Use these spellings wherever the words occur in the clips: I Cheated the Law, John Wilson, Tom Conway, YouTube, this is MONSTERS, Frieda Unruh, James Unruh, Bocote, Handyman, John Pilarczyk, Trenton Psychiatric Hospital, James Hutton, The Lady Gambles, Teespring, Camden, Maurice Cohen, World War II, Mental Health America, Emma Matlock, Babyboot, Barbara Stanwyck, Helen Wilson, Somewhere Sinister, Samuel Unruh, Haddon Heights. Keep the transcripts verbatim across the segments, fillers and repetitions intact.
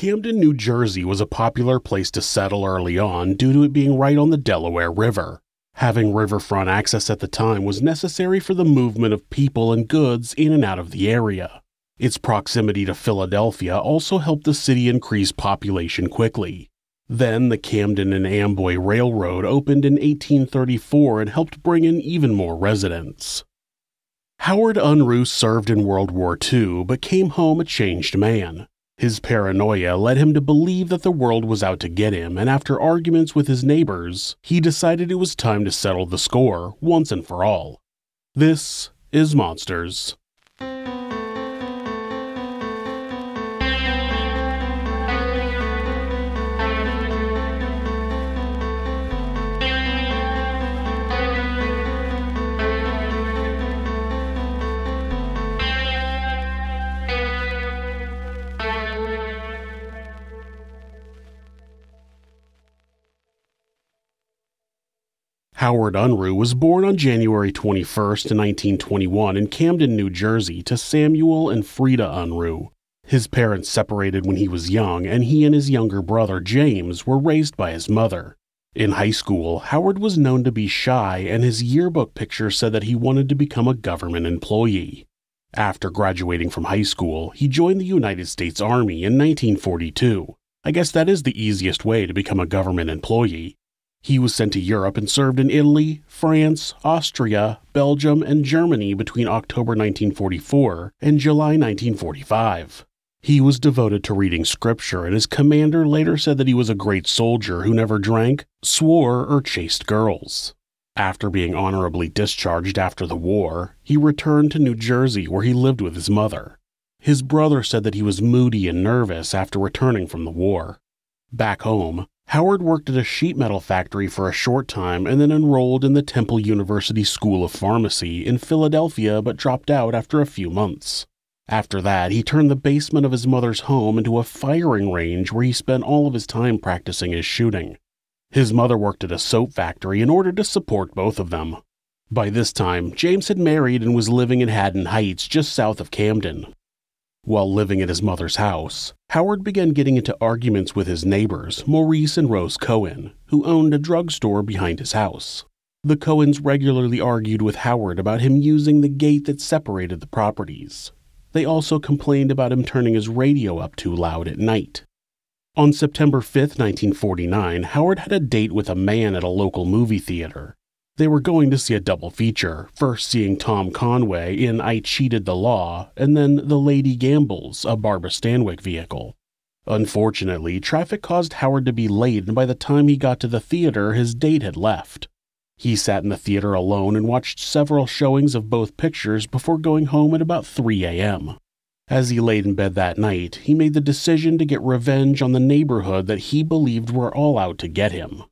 Camden, New Jersey was a popular place to settle early on due to it being right on the Delaware River. Having riverfront access at the time was necessary for the movement of people and goods in and out of the area. Its proximity to Philadelphia also helped the city increase population quickly. Then the Camden and Amboy Railroad opened in eighteen thirty-four and helped bring in even more residents. Howard Unruh served in World War Two but came home a changed man. His paranoia led him to believe that the world was out to get him, and after arguments with his neighbors, he decided it was time to settle the score once and for all. This is Monsters. Howard Unruh was born on January twenty-first, nineteen twenty-one in Camden, New Jersey to Samuel and Frieda Unruh. His parents separated when he was young, and he and his younger brother James were raised by his mother. In high school, Howard was known to be shy, and his yearbook picture said that he wanted to become a government employee. After graduating from high school, he joined the United States Army in nineteen forty-two. I guess that is the easiest way to become a government employee. He was sent to Europe and served in Italy, France, Austria, Belgium, and Germany between October nineteen forty-four and July nineteen forty-five. He was devoted to reading scripture, and his commander later said that he was a great soldier who never drank, swore, or chased girls. After being honorably discharged after the war, he returned to New Jersey where he lived with his mother. His brother said that he was moody and nervous after returning from the war. Back home, Howard worked at a sheet metal factory for a short time and then enrolled in the Temple University School of Pharmacy in Philadelphia, but dropped out after a few months. After that, he turned the basement of his mother's home into a firing range where he spent all of his time practicing his shooting. His mother worked at a soap factory in order to support both of them. By this time, James had married and was living in Haddon Heights, just south of Camden. While living at his mother's house, Howard began getting into arguments with his neighbors, Maurice and Rose Cohen, who owned a drugstore behind his house. The Cohens regularly argued with Howard about him using the gate that separated the properties. They also complained about him turning his radio up too loud at night. On September fifth, nineteen forty-nine, Howard had a date with a man at a local movie theater. They were going to see a double feature, first seeing Tom Conway in I Cheated the Law, and then The Lady Gambles, a Barbara Stanwyck vehicle. Unfortunately, traffic caused Howard to be late, and by the time he got to the theater, his date had left. He sat in the theater alone and watched several showings of both pictures before going home at about three a m As he laid in bed that night, he made the decision to get revenge on the neighborhood that he believed were all out to get him.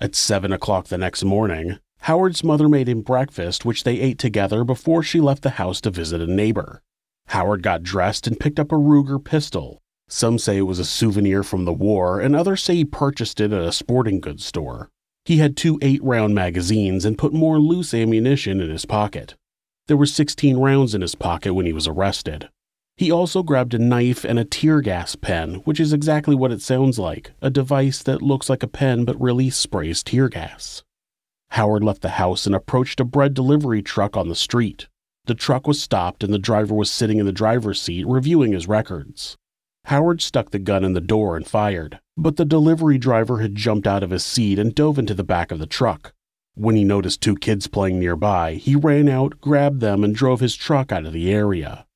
At seven o'clock the next morning, Howard's mother made him breakfast, which they ate together before she left the house to visit a neighbor. Howard got dressed and picked up a Ruger pistol. Some say it was a souvenir from the war, and others say he purchased it at a sporting goods store. He had two eight round magazines and put more loose ammunition in his pocket. There were sixteen rounds in his pocket when he was arrested. He also grabbed a knife and a tear gas pen, which is exactly what it sounds like, a device that looks like a pen but really sprays tear gas. Howard left the house and approached a bread delivery truck on the street. The truck was stopped and the driver was sitting in the driver's seat reviewing his records. Howard stuck the gun in the door and fired, but the delivery driver had jumped out of his seat and dove into the back of the truck. When he noticed two kids playing nearby, he ran out, grabbed them, and drove his truck out of the area.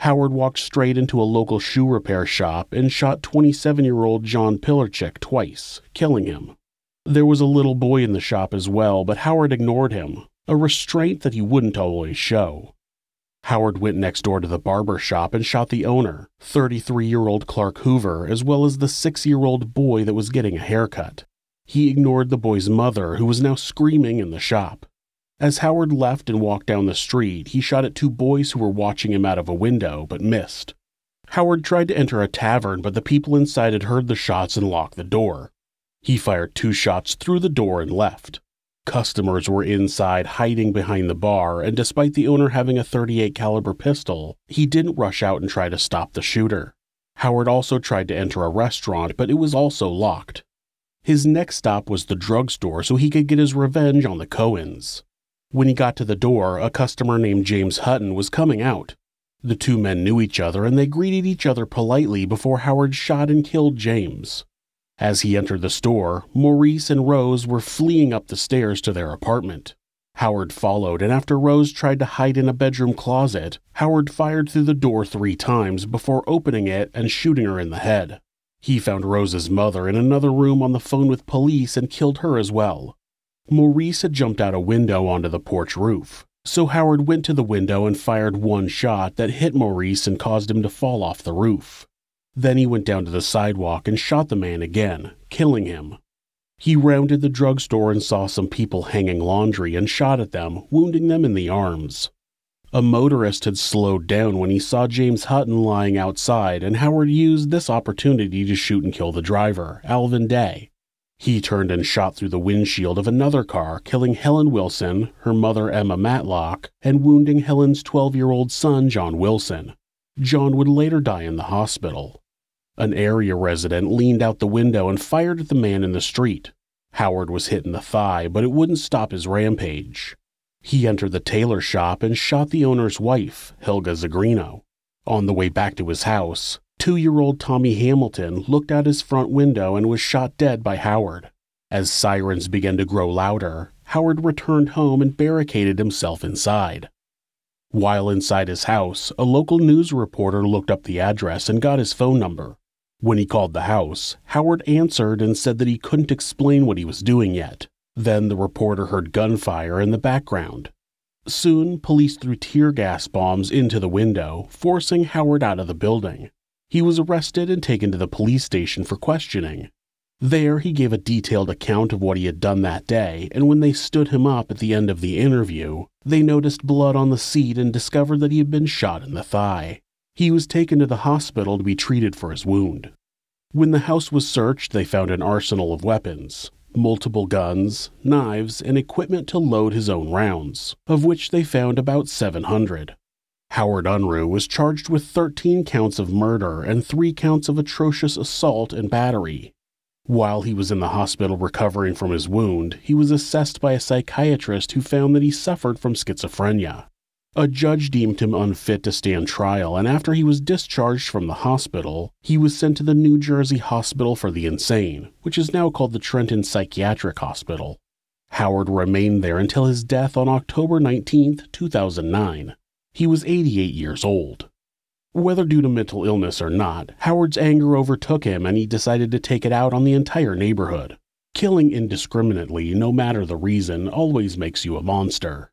Howard walked straight into a local shoe repair shop and shot twenty-seven-year-old John Pilarczyk twice, killing him. There was a little boy in the shop as well, but Howard ignored him, a restraint that he wouldn't always show. Howard went next door to the barber shop and shot the owner, thirty-three-year-old Clark Hoover, as well as the six-year-old boy that was getting a haircut. He ignored the boy's mother, who was now screaming in the shop. As Howard left and walked down the street, he shot at two boys who were watching him out of a window, but missed. Howard tried to enter a tavern, but the people inside had heard the shots and locked the door. He fired two shots through the door and left. Customers were inside, hiding behind the bar, and despite the owner having a thirty-eight caliber pistol, he didn't rush out and try to stop the shooter. Howard also tried to enter a restaurant, but it was also locked. His next stop was the drugstore so he could get his revenge on the Cohens. When he got to the door, a customer named James Hutton was coming out. The two men knew each other and they greeted each other politely before Howard shot and killed James. As he entered the store, Maurice and Rose were fleeing up the stairs to their apartment. Howard followed, and after Rose tried to hide in a bedroom closet, Howard fired through the door three times before opening it and shooting her in the head. He found Rose's mother in another room on the phone with police and killed her as well. Maurice had jumped out a window onto the porch roof, so Howard went to the window and fired one shot that hit Maurice and caused him to fall off the roof. Then he went down to the sidewalk and shot the man again, killing him. He rounded the drugstore and saw some people hanging laundry and shot at them, wounding them in the arms. A motorist had slowed down when he saw James Hutton lying outside, and Howard used this opportunity to shoot and kill the driver, Alvin Day. He turned and shot through the windshield of another car, killing Helen Wilson, her mother Emma Matlock, and wounding Helen's twelve-year-old son John Wilson. John would later die in the hospital. An area resident leaned out the window and fired at the man in the street. Howard was hit in the thigh, but it wouldn't stop his rampage. He entered the tailor shop and shot the owner's wife, Helga Zagrino. On the way back to his house, two-year-old Tommy Hamilton looked out his front window and was shot dead by Howard. As sirens began to grow louder, Howard returned home and barricaded himself inside. While inside his house, a local news reporter looked up the address and got his phone number. When he called the house, Howard answered and said that he couldn't explain what he was doing yet. Then the reporter heard gunfire in the background. Soon, police threw tear gas bombs into the window, forcing Howard out of the building. He was arrested and taken to the police station for questioning. There, he gave a detailed account of what he had done that day, and when they stood him up at the end of the interview, they noticed blood on the seat and discovered that he had been shot in the thigh. He was taken to the hospital to be treated for his wound. When the house was searched, they found an arsenal of weapons. Multiple guns, knives, and equipment to load his own rounds, of which they found about seven hundred. Howard Unruh was charged with thirteen counts of murder and three counts of atrocious assault and battery. While he was in the hospital recovering from his wound, he was assessed by a psychiatrist who found that he suffered from schizophrenia. A judge deemed him unfit to stand trial, and after he was discharged from the hospital, he was sent to the New Jersey Hospital for the Insane, which is now called the Trenton Psychiatric Hospital. Howard remained there until his death on October nineteenth, two thousand nine. He was eighty-eight years old. Whether due to mental illness or not, Howard's anger overtook him and he decided to take it out on the entire neighborhood. Killing indiscriminately, no matter the reason, always makes you a monster.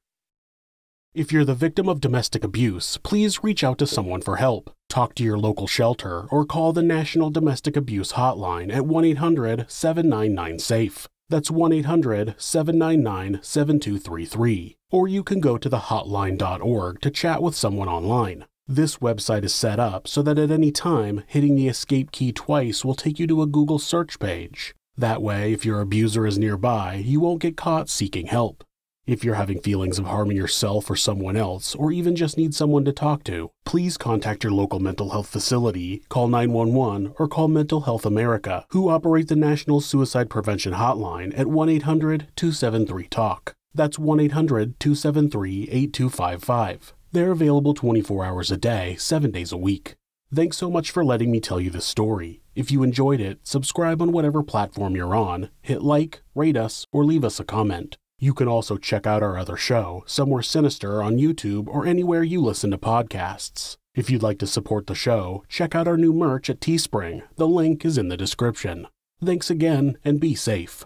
If you're the victim of domestic abuse, please reach out to someone for help. Talk to your local shelter or call the National Domestic Abuse Hotline at one eight hundred, seven nine nine, SAFE. That's one eight hundred, seven nine nine, seven two three three. Or you can go to the hotline dot org to chat with someone online. This website is set up so that at any time, hitting the escape key twice will take you to a Google search page. That way, if your abuser is nearby, you won't get caught seeking help. If you're having feelings of harming yourself or someone else, or even just need someone to talk to, please contact your local mental health facility, call nine one one, or call Mental Health America, who operate the National Suicide Prevention Hotline at one eight hundred, two seven three, TALK. That's one eight hundred, two seven three, eight two five five. They're available twenty-four hours a day, seven days a week. Thanks so much for letting me tell you this story. If you enjoyed it, subscribe on whatever platform you're on, hit like, rate us, or leave us a comment. You can also check out our other show, Somewhere Sinister, on YouTube or anywhere you listen to podcasts. If you'd like to support the show, check out our new merch at Teespring. The link is in the description. Thanks again, and be safe.